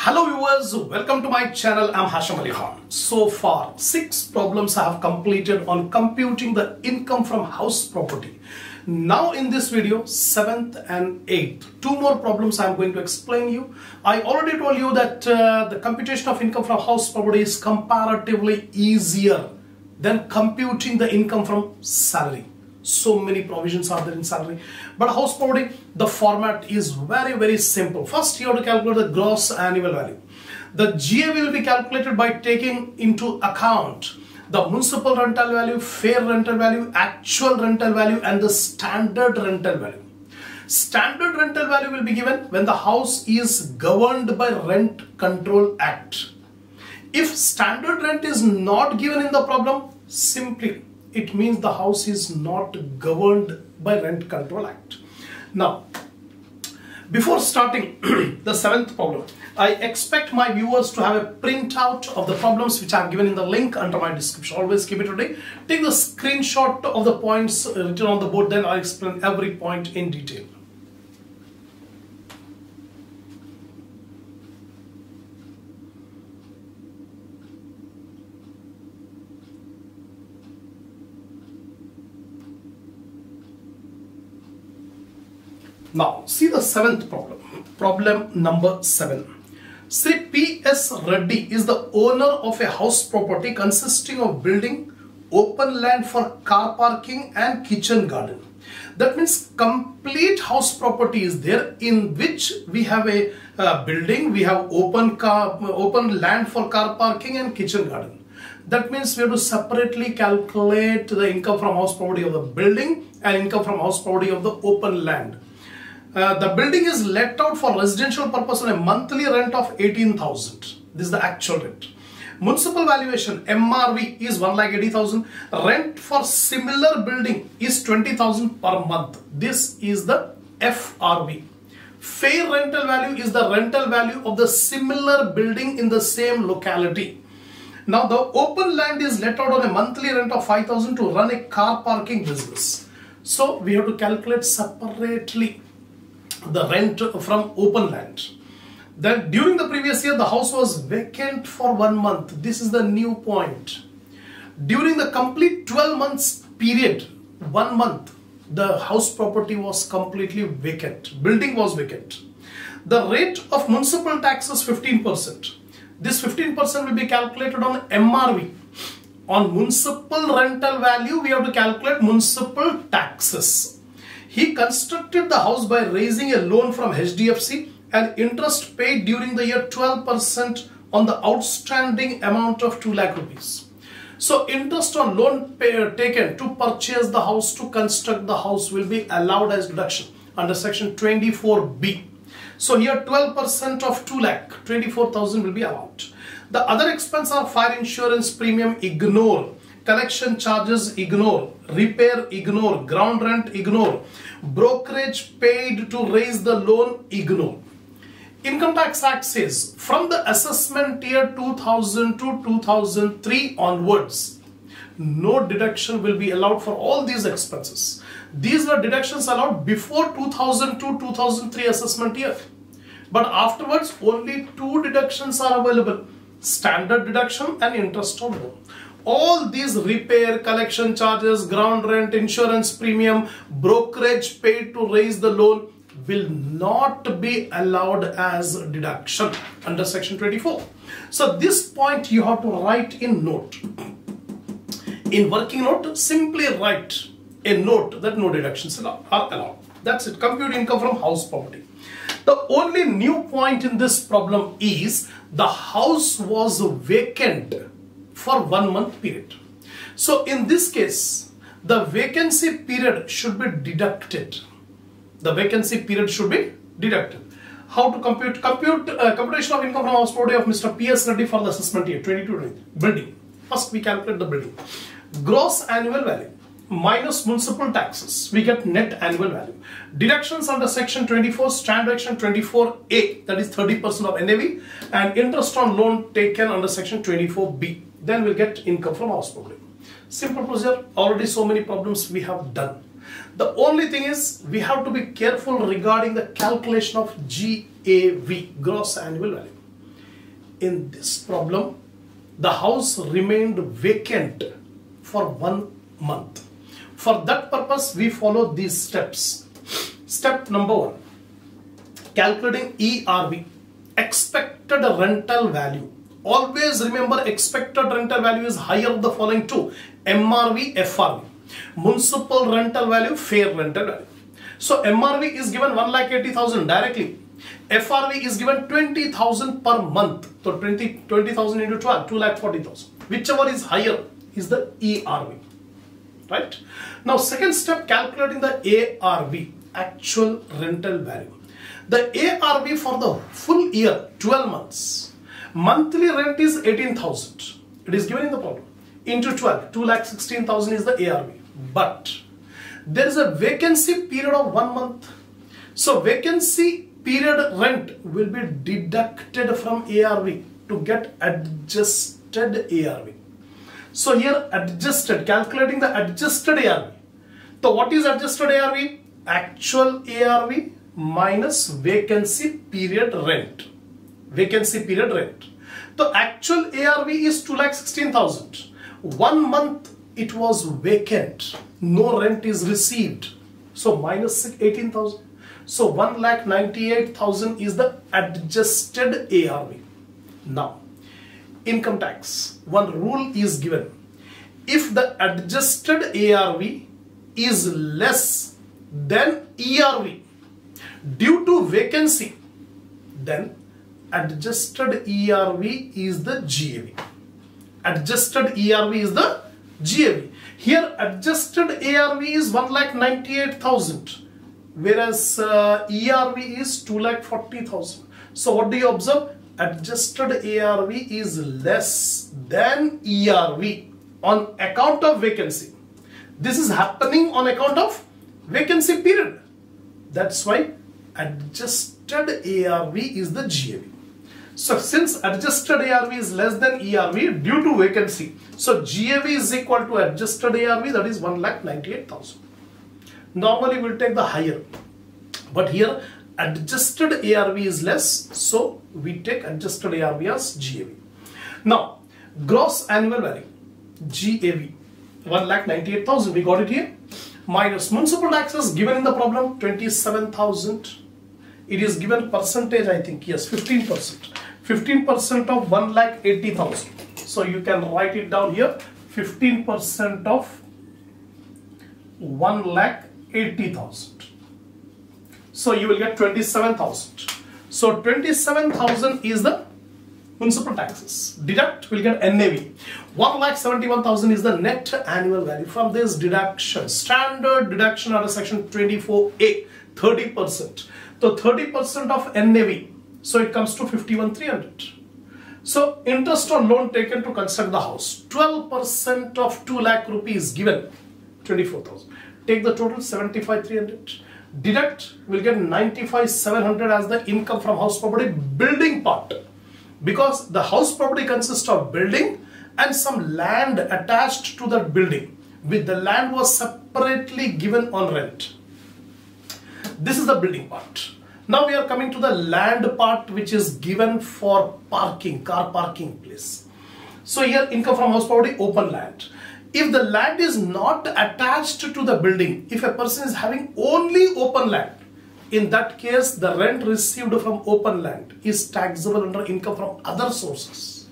Hello viewers, welcome to my channel. I'm Hasham Ali Khan. So far, 6 problems I have completed on computing the income from house property. Now in this video, 7th and 8th, 2 more problems I'm going to explain you. I already told you that the computation of income from house property is comparatively easier than computing the income from salary. So many provisions are there in salary, but house property, the format is very simple. First, you have to calculate the gross annual value. The GA will be calculated by taking into account the municipal rental value, fair rental value, actual rental value, and the standard rental value. Standard rental value will be given when the house is governed by Rent Control Act. If standard rent is not given in the problem, simply it means the house is not governed by Rent Control Act. Now, before starting the 7th problem, I expect my viewers to have a printout of the problems which I have given in the link under my description. Always keep it ready. Take the screenshot of the points written on the board, then I'll explain every point in detail. Now, see the 7th problem. Problem number 7. Sri P S Reddy is the owner of a house property consisting of building, open land for car parking and kitchen garden. That means complete house property is there, in which we have a building, we have open land for car parking and kitchen garden. That means we have to separately calculate the income from house property of the building and income from house property of the open land. The building is let out for residential purpose on a monthly rent of 18,000. This is the actual rent. Municipal valuation, MRV, is 1,80,000. Rent for similar building is 20,000 per month. This is the FRV. Fair rental value is the rental value of the similar building in the same locality. Now the open land is let out on a monthly rent of 5,000 to run a car parking business. So we have to calculate separately the rent from open land. Then during the previous year, the house was vacant for 1 month. This is the new point. During the complete 12 months period, 1 month, the house property was completely vacant. Building was vacant. The rate of municipal tax is 15%. This 15% will be calculated on MRV. On municipal rental value, we have to calculate municipal taxes. He constructed the house by raising a loan from HDFC, and interest paid during the year 12% on the outstanding amount of 2 lakh rupees. So interest on loan taken to purchase the house, to construct the house, will be allowed as deduction under section 24B. So here 12% of 2 lakh, 24,000 will be allowed. The other expenses are fire insurance premium, ignore. Collection charges, ignore. Repair, ignore. Ground rent, ignore. Brokerage paid to raise the loan, ignore. Income Tax Act says from the assessment year 2000 to 2003 onwards, no deduction will be allowed for all these expenses. These were deductions allowed before 2000 to 2003 assessment year. But afterwards, only 2 deductions are available. Standard deduction and interest on loan. All these repair, collection charges, ground rent, insurance premium, brokerage paid to raise the loan will not be allowed as deduction under section 24. So this point you have to write in note. In working note, simply write a note that no deductions are allowed. That's it. Compute income from house property. The only new point in this problem is the house was vacant for 1 month period. So in this case, the vacancy period should be deducted. The vacancy period should be deducted. How to compute? Computation of income from house property of Mr. P S Reddy for the assessment year 22-23. Building. First we calculate the building. Gross annual value minus municipal taxes. We get net annual value. Deductions under section 24, standard section 24A, that is 30% of NAV, and interest on loan taken under section 24B. Then we'll get income from house property. Simple procedure. Already so many problems we have done. The only thing is we have to be careful regarding the calculation of GAV, gross annual value. in this problem, the house remained vacant for 1 month. For that purpose, we follow these steps. Step number 1, calculating ERV, expected rental value. Always remember, expected rental value is higher of the following two: MRV, FRV. Municipal rental value, fair rental value. So MRV is given 1,80,000 directly. FRV is given 20,000 per month. So 20,000 into 12, 2,40,000. Whichever is higher is the ERV. Right? Now, second step, calculating the ARV, actual rental value. The ARV for the full year, 12 months. Monthly rent is 18,000. It is given in the problem. Into 12, 2,16,000 is the ARV. But there is a vacancy period of 1 month. So vacancy period rent will be deducted from ARV to get adjusted ARV. So here adjusted, calculating the adjusted ARV. So what is adjusted ARV? Actual ARV minus vacancy period rent. Vacancy period rent. The actual ARV is 2,16,000. 1 month it was vacant, no rent is received, so minus 18,000. So 1,98,000 is the adjusted ARV. Now, income tax, one rule is given. If the adjusted ARV is less than ERV due to vacancy, then adjusted ERV is the GAV. Adjusted ERV is the GAV. Here adjusted ARV is 1,98,000, whereas ERV is 2,40,000. So what do you observe? Adjusted ARV is less than ERV on account of vacancy. This is happening on account of vacancy period. That's why adjusted ARV is the GAV. So since adjusted ARV is less than ERV due to vacancy, so GAV is equal to adjusted ARV, that is 1,98,000. Normally we'll take the higher, but here adjusted ARV is less, so we take adjusted ARV as GAV. Now, gross annual value, GAV, 1,98,000, we got it here, minus municipal taxes given in the problem, 27,000. It is given percentage, I think, yes, 15%. 15% of 1,80,000. So you can write it down here, 15% of 1,80,000. So you will get 27,000. So 27,000 is the municipal taxes. Deduct, will get NAV. 1,71,000 is the net annual value. From this deduction, standard deduction under section 24A, 30%. So 30% of NAV. So it comes to 51,300. So interest on loan taken to construct the house, 12% of 2 lakh rupees given, 24,000. Take the total, 75,300. Deduct, will get 95,700 as the income from house property building part, because the house property consists of building and some land attached to that building. With the land was separately given on rent. This is the building part. Now we are coming to the land part, which is given for parking, car parking place. So here income from house property, open land. If the land is not attached to the building, if a person is having only open land, in that case the rent received from open land is taxable under income from other sources.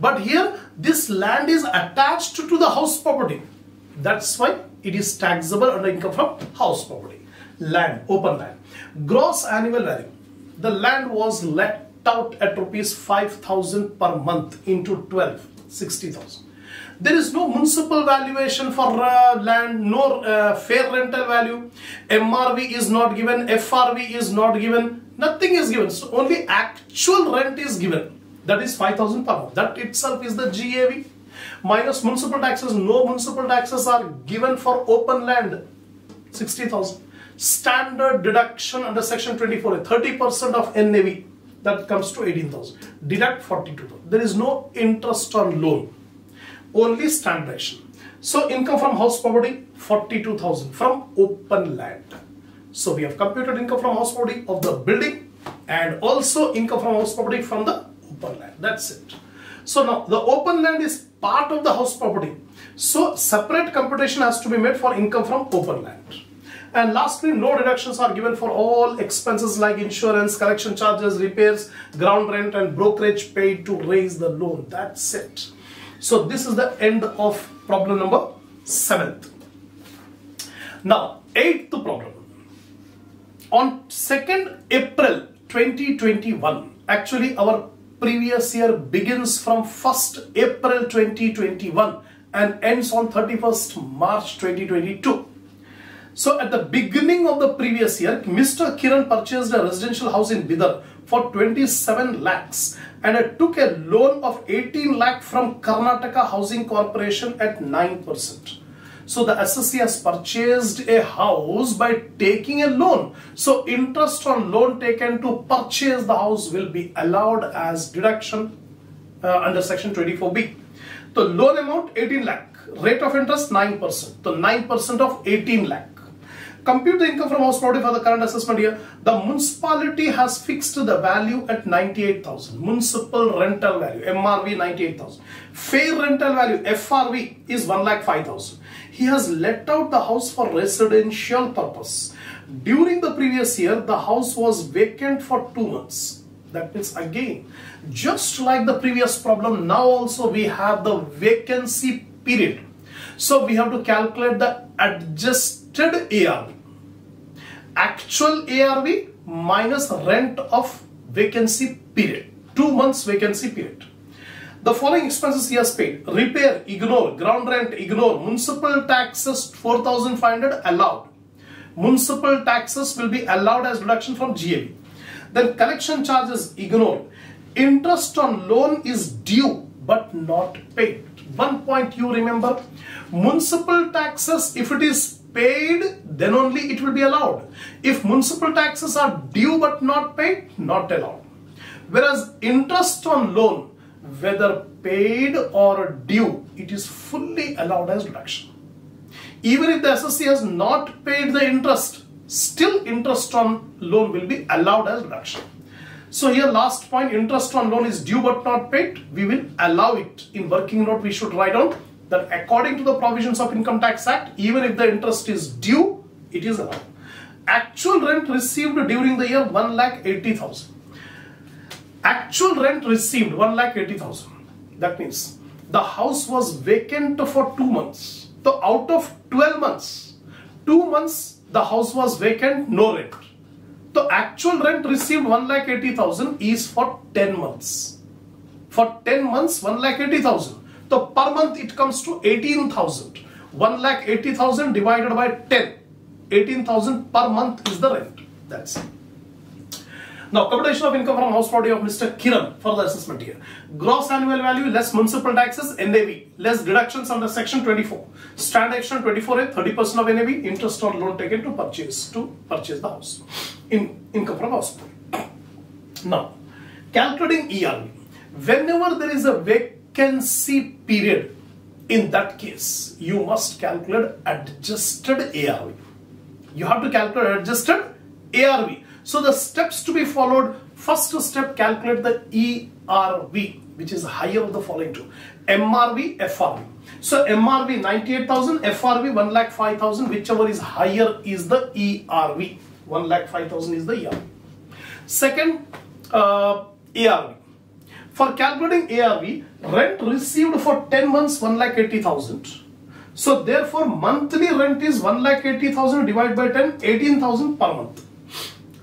But here this land is attached to the house property. That's why it is taxable under income from house property. Land, open land. Gross annual value, the land was let out at rupees 5,000 per month into 12, 60,000. There is no municipal valuation for land, no fair rental value. MRV is not given, FRV is not given, nothing is given. So only actual rent is given, that is 5,000 per month. That itself is the GAV. Minus municipal taxes, no municipal taxes are given for open land, 60,000. Standard deduction under section 24, 30% of NAV, that comes to 18,000. Deduct 42,000. There is no interest on loan, only standard deduction. So income from house property, 42,000 from open land. So we have computed income from house property of the building and also income from house property from the open land. That's it. So now the open land is part of the house property. So separate computation has to be made for income from open land. And lastly, no deductions are given for all expenses like insurance, collection charges, repairs, ground rent and brokerage paid to raise the loan. That's it. So this is the end of problem number 7. Now 8th problem. On 2nd April 2021, actually our previous year begins from 1st April 2021 and ends on 31st March 2022. So at the beginning of the previous year, Mr. Kiran purchased a residential house in Bidar for 27 lakhs and took a loan of 18 lakh from Karnataka Housing Corporation at 9%. So the assessee has purchased a house by taking a loan. So interest on loan taken to purchase the house will be allowed as deduction under section 24B. The loan amount 18 lakh. Rate of interest 9%. So 9% of 18 lakh. Compute the income from house property for the current assessment year. The municipality has fixed the value at 98,000. Municipal rental value, MRV 98,000. Fair rental value, FRV is 1,05,000. He has let out the house for residential purpose. During the previous year, the house was vacant for 2 months. That means again, just like the previous problem, now also we have the vacancy period. So we have to calculate the adjusted ARV. Actual ARV minus rent of vacancy period. 2 months vacancy period. The following expenses he has paid. Repair, ignore. Ground rent, ignore. Municipal taxes, 4,500 allowed. Municipal taxes will be allowed as deduction from GAV. Then collection charges, ignore. Interest on loan is due but not paid. One point you remember. Municipal taxes, if it is paid, then only it will be allowed. If municipal taxes are due but not paid, not allowed. Whereas interest on loan, whether paid or due, it is fully allowed as deduction. Even if the assessee has not paid the interest, still interest on loan will be allowed as deduction. So here last point, interest on loan is due but not paid. We will allow it. In working note, we should write down that according to the provisions of Income Tax Act, even if the interest is due, it is allowed. Actual rent received during the year 1,80,000. Actual rent received 1,80,000. That means the house was vacant for 2 months. So out of 12 months, 2 months the house was vacant, no rent. So actual rent received 1,80,000 is for 10 months. For 10 months 1,80,000. So per month it comes to 18,000. 1,80,000 divided by 10. 18,000 per month is the rent. That's it. Now, computation of income from house property of Mr. Kiran for the assessment year. Gross annual value less municipal taxes, NAV, less deductions under section 24. Standard action 24A, 30% of NAV, interest on loan taken to purchase the house. Income from house property. Now, calculating ERV. Whenever there is a vacancy period, in that case, you must calculate adjusted ARV. You have to calculate adjusted ARV. So the steps to be followed, first step calculate the ERV, which is higher of the following two, MRV, FRV. So MRV 98,000, FRV 1,05,000, whichever is higher is the ERV, 1,05,000 is the ERV. Second, ARV. For calculating ARV, rent received for 10 months 1,80,000. So therefore monthly rent is 1,80,000 divided by 10, 18,000 per month.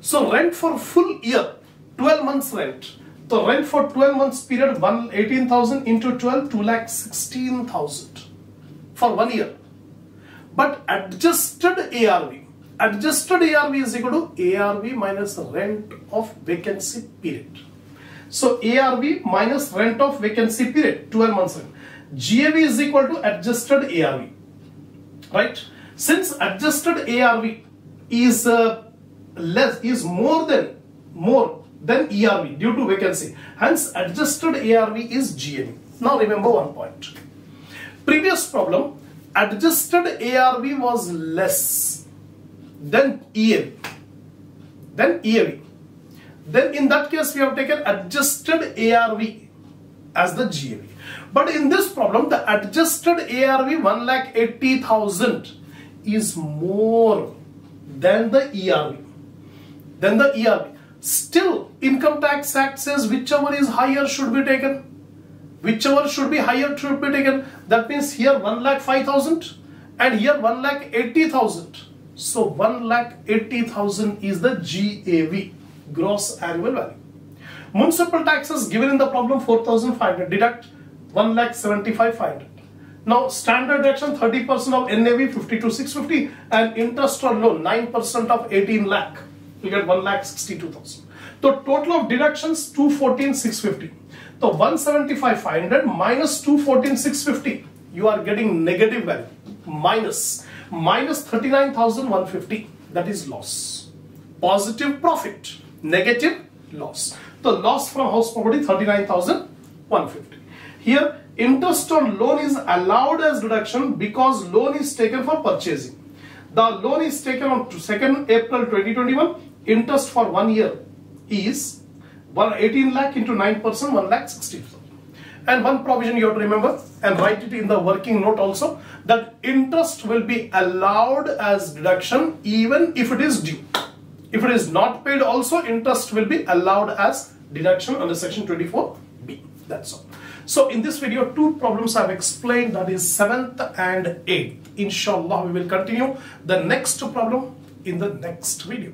So rent for full year, 12 months rent. So rent for 12 months period, 18,000 into 12, 2,16,000 for 1 year. But adjusted ARV is equal to ARV minus rent of vacancy period. So ARV minus rent of vacancy period, 12 months rent. GAV is equal to adjusted ARV, right? Since adjusted ARV is more than ERV due to vacancy, hence adjusted ARV is GAV. Now remember one point. Previous problem, adjusted ARV was less than EAV. then in that case we have taken adjusted ARV as the GAV. But in this problem, the adjusted ARV 1,80,000 is more than the ERV. Still, Income Tax Act says whichever is higher should be taken. Whichever should be higher should be taken. That means here 1,05,000 and here 1,80,000. So 1,80,000 is the GAV, gross annual value. Municipal taxes given in the problem 4,500, deduct 1,75,500. Now standard deduction 30% of NAV 52,650 and interest on loan 9% of 18 lakh. You get 1,62,000. The total of deductions 214,650. So 175,500 minus 214,650. You are getting negative value. Minus 39,150. That is loss. Positive profit. Negative loss. The loss from house property 39,150. Here interest on loan is allowed as deduction because loan is taken for purchasing. The loan is taken on 2nd April 2021. Interest for 1 year is 18 lakh into 9%, 1,60,000. And one provision you have to remember and write it in the working note also, that interest will be allowed as deduction even if it is due. If it is not paid also, interest will be allowed as deduction under section 24B. That's all. So in this video, two problems I have explained, that is 7th and 8th. Inshallah, we will continue the next problem in the next video.